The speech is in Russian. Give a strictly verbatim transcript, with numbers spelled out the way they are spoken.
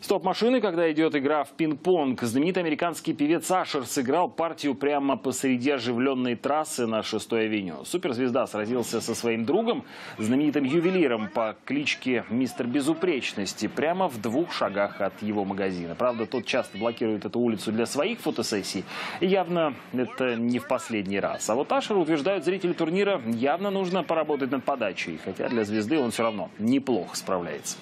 Стоп-машины, когда идет игра в пинг-понг. Знаменитый американский певец Ашер сыграл партию прямо посреди оживленной трассы на шестой авеню. Суперзвезда сразился со своим другом, знаменитым ювелиром по кличке Мистер Безупречности, прямо в двух шагах от его магазина. Правда, тот часто блокирует эту улицу для своих фотосессий. И явно это не в последний раз. А вот Ашеру, утверждают зрители турнира, явно нужно поработать над подачей. Хотя для звезды он все равно неплохо справляется.